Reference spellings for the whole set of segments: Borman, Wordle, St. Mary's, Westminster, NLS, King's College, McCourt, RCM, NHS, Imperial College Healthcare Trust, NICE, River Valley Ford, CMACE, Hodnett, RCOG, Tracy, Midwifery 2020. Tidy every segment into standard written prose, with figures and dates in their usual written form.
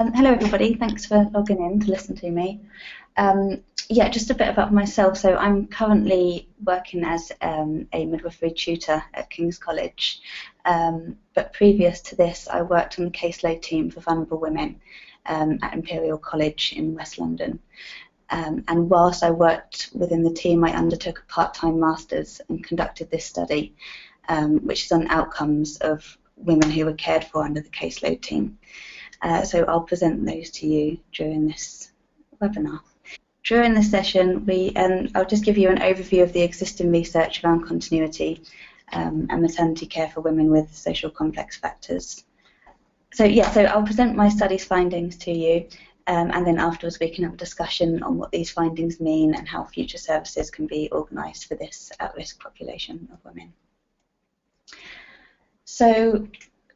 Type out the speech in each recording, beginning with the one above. Hello everybody, thanks for logging in to listen to me. Yeah, just a bit about myself. So I'm currently working as a midwifery tutor at King's College, but previous to this I worked on the caseload team for vulnerable women at Imperial College in West London. And whilst I worked within the team, I undertook a part-time master's and conducted this study, which is on outcomes of women who were cared for under the caseload team. So I'll present those to you during this webinar. During this session, I'll just give you an overview of the existing research around continuity and maternity care for women with social complex factors. So yeah, so I'll present my study's findings to you, and then afterwards we can have a discussion on what these findings mean and how future services can be organised for this at-risk population of women. So,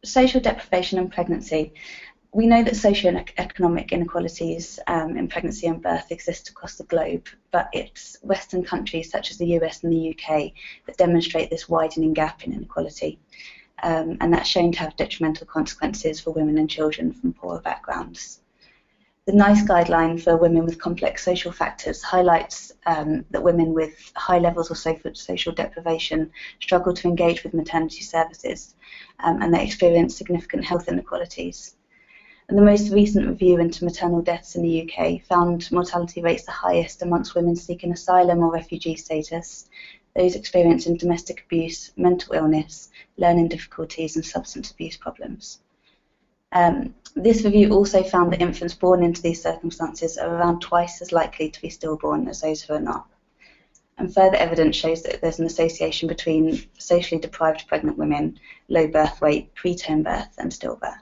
social deprivation and pregnancy. We know that social and economic inequalities in pregnancy and birth exist across the globe, but it's Western countries such as the US and the UK that demonstrate this widening gap in inequality, and that's shown to have detrimental consequences for women and children from poorer backgrounds. The NICE guideline for women with complex social factors highlights that women with high levels of social deprivation struggle to engage with maternity services, and they experience significant health inequalities. And the most recent review into maternal deaths in the UK found mortality rates the highest amongst women seeking asylum or refugee status, those experiencing domestic abuse, mental illness, learning difficulties and substance abuse problems. This review also found that infants born into these circumstances are around twice as likely to be stillborn as those who are not. And further evidence shows that there's an association between socially deprived pregnant women, low birth weight, preterm birth and stillbirth.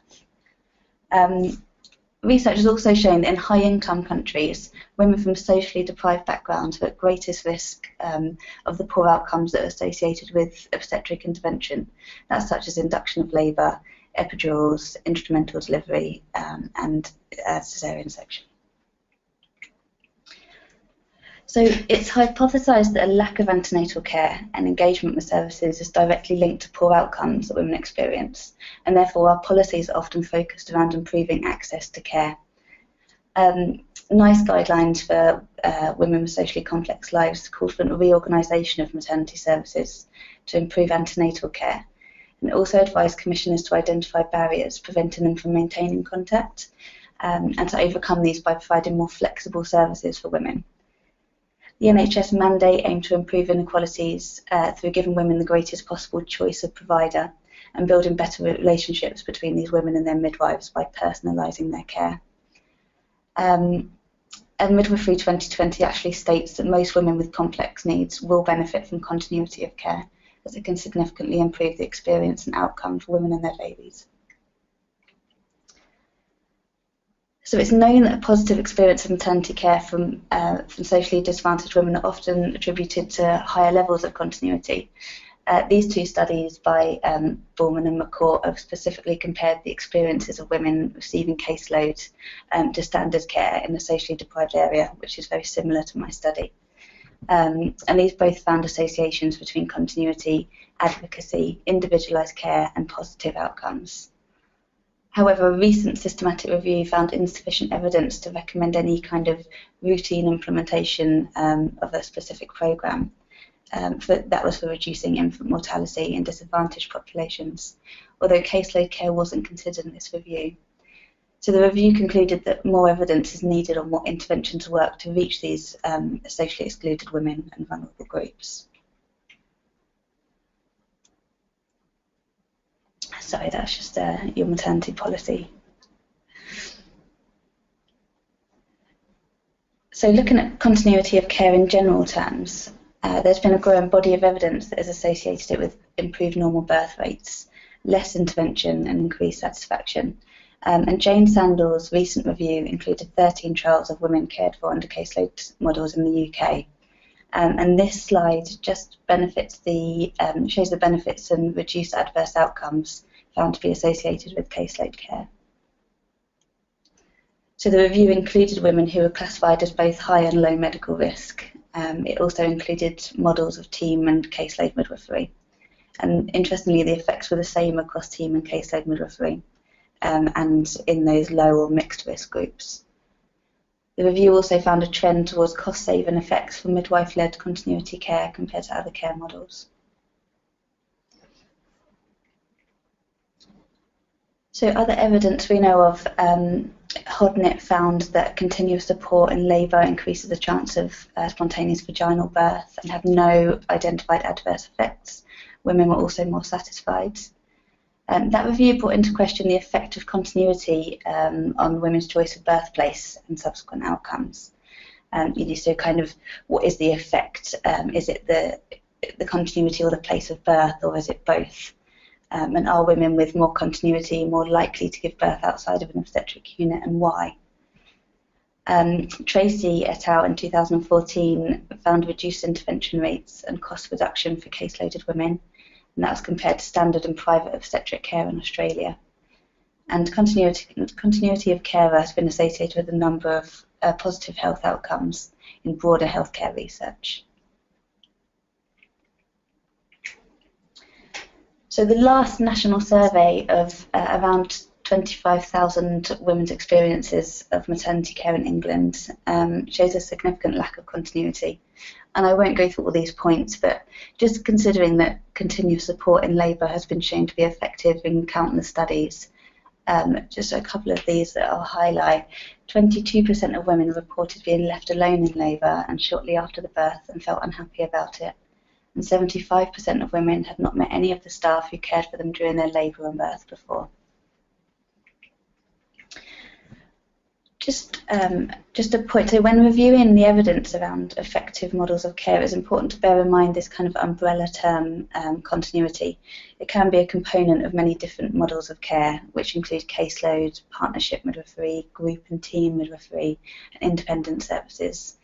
Research has also shown that in high-income countries, women from socially deprived backgrounds are at greatest risk of the poor outcomes that are associated with obstetric intervention, that's such as induction of labour, epidurals, instrumental delivery, and caesarean section. So it's hypothesised that a lack of antenatal care and engagement with services is directly linked to poor outcomes that women experience, and therefore our policies are often focused around improving access to care. NICE guidelines for women with socially complex lives call for a reorganisation of maternity services to improve antenatal care, and also advise commissioners to identify barriers preventing them from maintaining contact, and to overcome these by providing more flexible services for women. The NHS mandate aimed to improve inequalities through giving women the greatest possible choice of provider and building better relationships between these women and their midwives by personalising their care. And Midwifery 2020 actually states that most women with complex needs will benefit from continuity of care, as it can significantly improve the experience and outcome for women and their babies. So it's known that a positive experience of maternity care from socially disadvantaged women are often attributed to higher levels of continuity. These two studies by Borman and McCourt have specifically compared the experiences of women receiving caseload to standard care in a socially deprived area, which is very similar to my study. And these both found associations between continuity, advocacy, individualised care and positive outcomes. However, a recent systematic review found insufficient evidence to recommend any kind of routine implementation of a specific programme. That was for reducing infant mortality in disadvantaged populations, although caseload care wasn't considered in this review. So the review concluded that more evidence is needed on what interventions work to reach these socially excluded women and vulnerable groups. Sorry, that's just your maternity policy. So looking at continuity of care in general terms, there's been a growing body of evidence that has associated it with improved normal birth rates, less intervention and increased satisfaction. And Jane Sandall's recent review included 13 trials of women cared for under caseload models in the UK. And this slide just shows the benefits and reduced adverse outcomes found to be associated with caseload care. So the review included women who were classified as both high and low medical risk. It also included models of team and caseload midwifery. And interestingly, the effects were the same across team and caseload midwifery. and in those low or mixed risk groups. The review also found a trend towards cost-saving effects for midwife-led continuity care compared to other care models. So other evidence we know of, Hodnett found that continuous support in labour increases the chance of spontaneous vaginal birth and had no identified adverse effects. Women were also more satisfied. That review brought into question the effect of continuity on women's choice of birthplace and subsequent outcomes. So kind of what is the effect? Is it the continuity or the place of birth, or is it both? And are women with more continuity more likely to give birth outside of an obstetric unit, and why? Tracy et al. In 2014 found reduced intervention rates and cost reduction for caseloaded women, and that was compared to standard and private obstetric care in Australia. And continuity of care has been associated with a number of positive health outcomes in broader healthcare research. So the last national survey of around 25,000 women's experiences of maternity care in England shows a significant lack of continuity. And I won't go through all these points, but just considering that continuous support in labour has been shown to be effective in countless studies, just a couple of these that I'll highlight. 22% of women reported being left alone in labour and shortly after the birth and felt unhappy about it. And 75% of women had not met any of the staff who cared for them during their labour and birth before. Just a point, so when reviewing the evidence around effective models of care, it's important to bear in mind this kind of umbrella term, continuity. It can be a component of many different models of care, which include caseload, partnership midwifery, group and team midwifery, and independent services.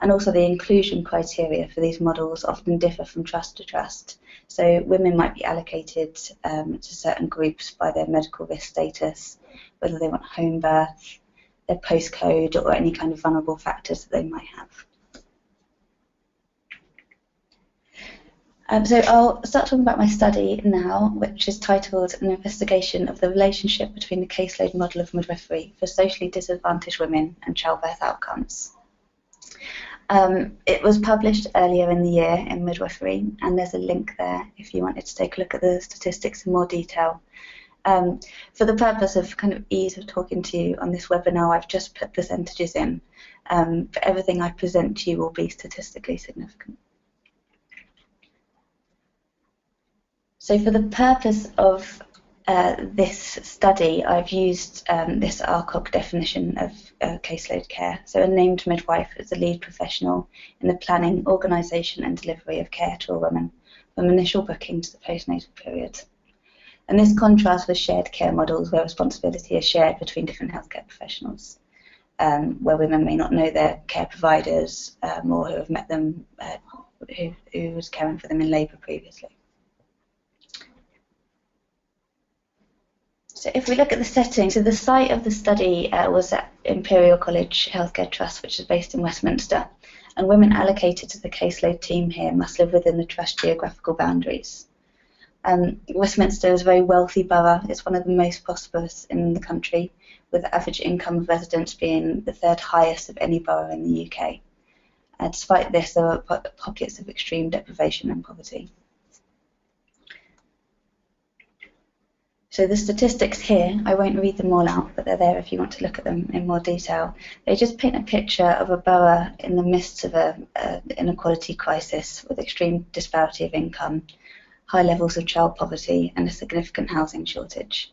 And also the inclusion criteria for these models often differ from trust to trust. So women might be allocated to certain groups by their medical risk status, whether they want home birth, their postcode, or any kind of vulnerable factors that they might have. So I'll start talking about my study now, which is titled An Investigation of the Relationship Between the Caseload Model of Midwifery for Socially Disadvantaged Women and Childbirth Outcomes. It was published earlier in the year in Midwifery, and there's a link there if you wanted to take a look at the statistics in more detail. For the purpose of kind of ease of talking to you on this webinar, I've just put percentages in. But everything I present to you will be statistically significant. So for the purpose of this study, I've used this RCOG definition of caseload care. So a named midwife is a lead professional in the planning, organisation and delivery of care to a woman from initial booking to the postnatal period. And this contrasts with shared care models where responsibility is shared between different healthcare professionals, where women may not know their care providers or who have met them, who was caring for them in labour previously. So if we look at the setting, so the site of the study was at Imperial College Healthcare Trust, which is based in Westminster, and women allocated to the caseload team here must live within the Trust geographical boundaries. Westminster is a very wealthy borough. It's one of the most prosperous in the country, with the average income of residents being the third highest of any borough in the UK. Despite this, there are pockets of extreme deprivation and poverty. So the statistics here, I won't read them all out, but they're there if you want to look at them in more detail. They just paint a picture of a borough in the midst of an inequality crisis with extreme disparity of income, high levels of child poverty and a significant housing shortage.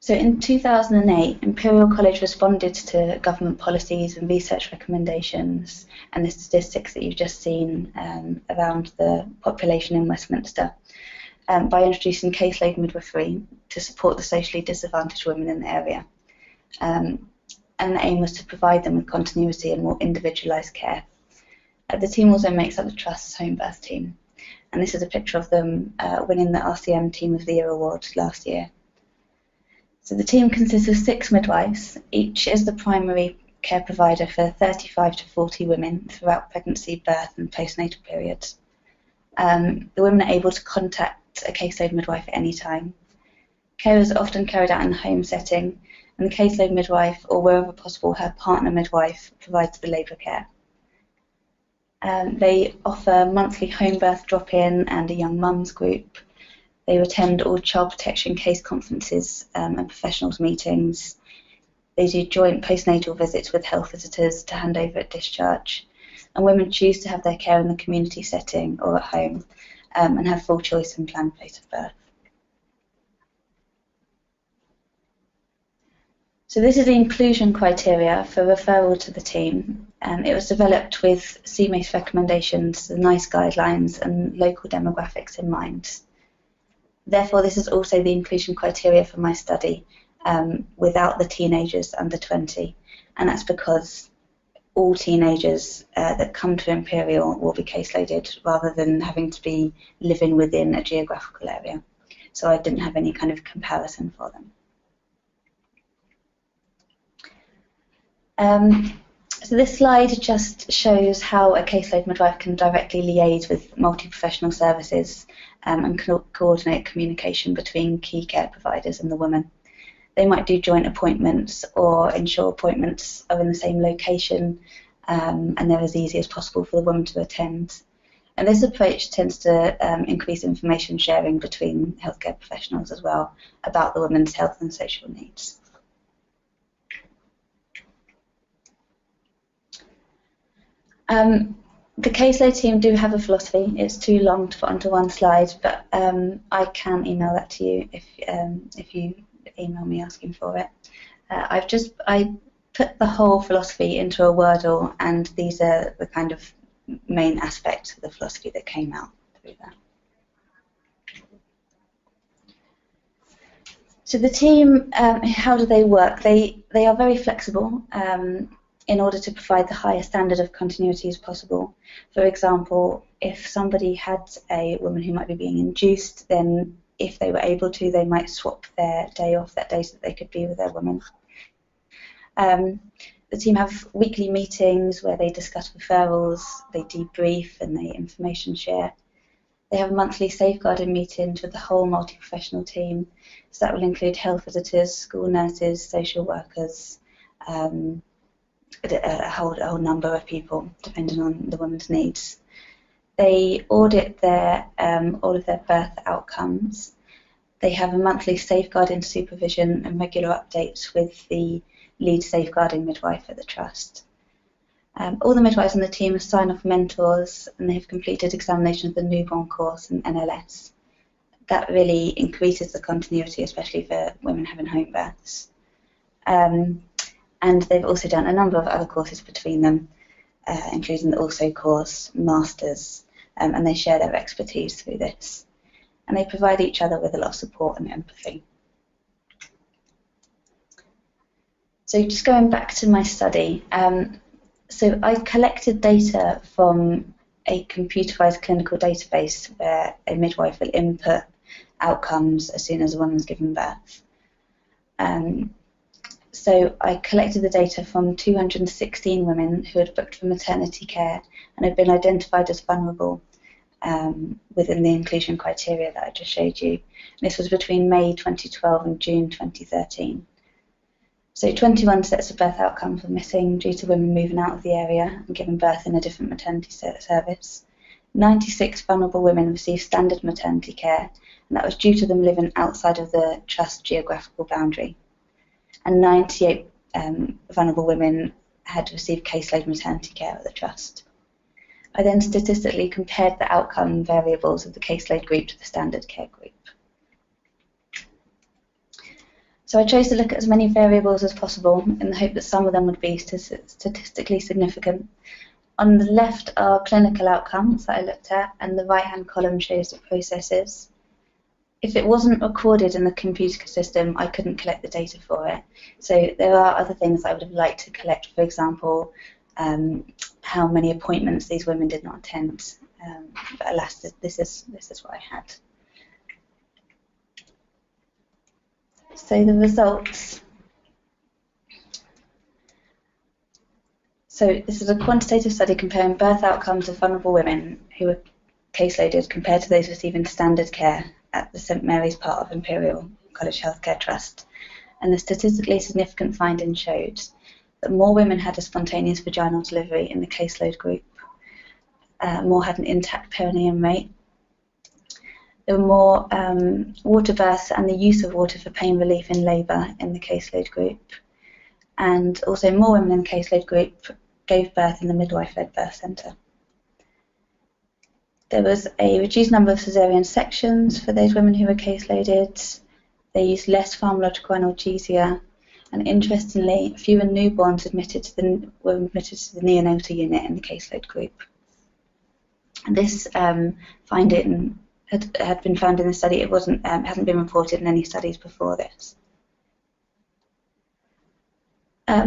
So in 2008, Imperial College responded to government policies and research recommendations and the statistics that you've just seen around the population in Westminster by introducing caseload midwifery to support the socially disadvantaged women in the area. And the aim was to provide them with continuity and more individualised care. The team also makes up the Trust's home birth team, and this is a picture of them winning the RCM Team of the Year award last year. So the team consists of 6 midwives. Each is the primary care provider for 35 to 40 women throughout pregnancy, birth and postnatal periods. The women are able to contact a caseload midwife at any time. Care is often carried out in the home setting, and the caseload midwife, or wherever possible, her partner midwife, provides the labour care. They offer monthly home birth drop-in and a young mums group. They attend all child protection case conferences and professionals meetings. They do joint postnatal visits with health visitors to hand over at discharge. And women choose to have their care in the community setting or at home and have full choice in planned place of birth. So this is the inclusion criteria for referral to the team. It was developed with CMACE recommendations, the NICE guidelines and local demographics in mind. Therefore, this is also the inclusion criteria for my study without the teenagers under 20, and that's because all teenagers that come to Imperial will be caseloaded rather than having to be living within a geographical area. So I didn't have any kind of comparison for them. So this slide just shows how a caseload midwife can directly liaise with multi-professional services and coordinate communication between key care providers and the woman. They might do joint appointments or ensure appointments are in the same location and they're as easy as possible for the woman to attend. And this approach tends to increase information sharing between healthcare professionals as well about the woman's health and social needs. The caseload team do have a philosophy. It's too long to put onto one slide, but I can email that to you if you email me asking for it. I put the whole philosophy into a Wordle, and these are the kind of main aspects of the philosophy that came out through that. So the team, how do they work? They are very flexible. In order to provide the highest standard of continuity as possible. For example, if somebody had a woman who might be being induced, then if they were able to, they might swap their day off that day so that they could be with their woman. The team have weekly meetings where they discuss referrals, they debrief and they information share. They have monthly safeguarding meetings with the whole multi-professional team, so that will include health visitors, school nurses, social workers, a whole number of people, depending on the woman's needs. They audit their all of their birth outcomes. They have a monthly safeguarding supervision and regular updates with the lead safeguarding midwife at the trust. All the midwives on the team are sign-off mentors, and they have completed examination of the newborn course and NLS. That really increases the continuity, especially for women having home births. And they've also done a number of other courses between them, including the also course, masters, and they share their expertise through this. And they provide each other with a lot of support and empathy. So just going back to my study, so I collected data from a computerised clinical database where a midwife will input outcomes as soon as a woman's given birth. So I collected the data from 216 women who had booked for maternity care and had been identified as vulnerable within the inclusion criteria that I just showed you. And this was between May 2012 and June 2013. So 21 sets of birth outcomes were missing due to women moving out of the area and giving birth in a different maternity service. 96 vulnerable women received standard maternity care, and that was due to them living outside of the trust geographical boundary. And 98 vulnerable women had received caseload maternity care at the trust. I then statistically compared the outcome variables of the caseload group to the standard care group. So I chose to look at as many variables as possible in the hope that some of them would be statistically significant. On the left are clinical outcomes that I looked at, and the right-hand column shows the processes. If it wasn't recorded in the computer system, I couldn't collect the data for it. So there are other things I would have liked to collect, for example, how many appointments these women did not attend. But alas, this is what I had. So the results. So this is a quantitative study comparing birth outcomes of vulnerable women who were caseloaded compared to those receiving standard care at the St. Mary's part of Imperial College Healthcare Trust, and the statistically significant finding showed that more women had a spontaneous vaginal delivery in the caseload group, more had an intact perineum rate, there were more water births and the use of water for pain relief in labour in the caseload group, and also more women in the caseload group gave birth in the midwife-led birth centre. There was a reduced number of caesarean sections for those women who were caseloaded. They used less pharmacological analgesia, and interestingly, fewer newborns were admitted to the neonatal unit in the caseload group. This finding had been found in the study. It hadn't been reported in any studies before this.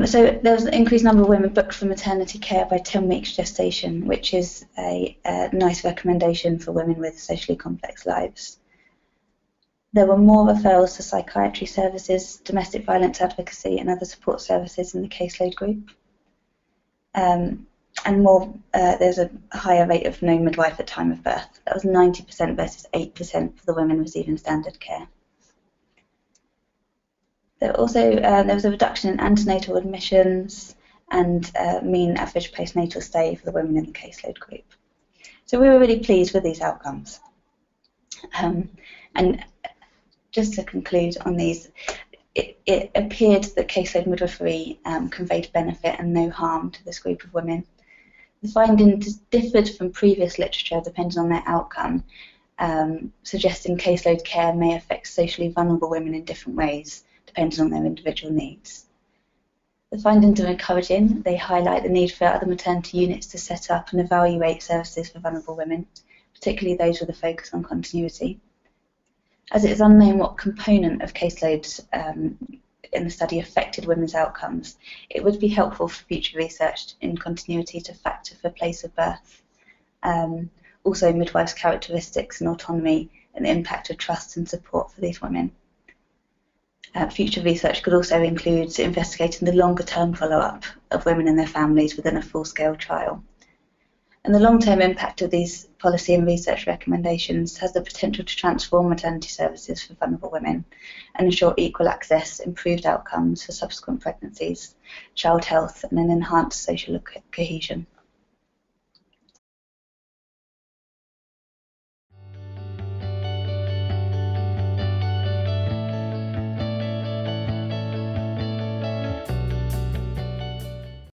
So there was an increased number of women booked for maternity care by 10 weeks gestation, which is a NICE recommendation for women with socially complex lives. There were more referrals to psychiatry services, domestic violence advocacy and other support services in the caseload group. There's a higher rate of known midwife at time of birth. That was 90% versus 8% for the women receiving standard care. There was a reduction in antenatal admissions and mean average postnatal stay for the women in the caseload group. So we were really pleased with these outcomes. And just to conclude on these, it appeared that caseload midwifery conveyed benefit and no harm to this group of women. The findings differed from previous literature depending on their outcome, suggesting caseload care may affect socially vulnerable women in different ways, depending on their individual needs. The findings are encouraging. They highlight the need for other maternity units to set up and evaluate services for vulnerable women, particularly those with a focus on continuity. As it is unknown what component of caseloads in the study affected women's outcomes, it would be helpful for future research in continuity to factor for place of birth, also midwives' characteristics and autonomy, and the impact of trust and support for these women. Future research could also include investigating the longer-term follow-up of women and their families within a full-scale trial. And the long-term impact of these policy and research recommendations has the potential to transform maternity services for vulnerable women and ensure equal access, improved outcomes for subsequent pregnancies, child health, and an enhanced social cohesion.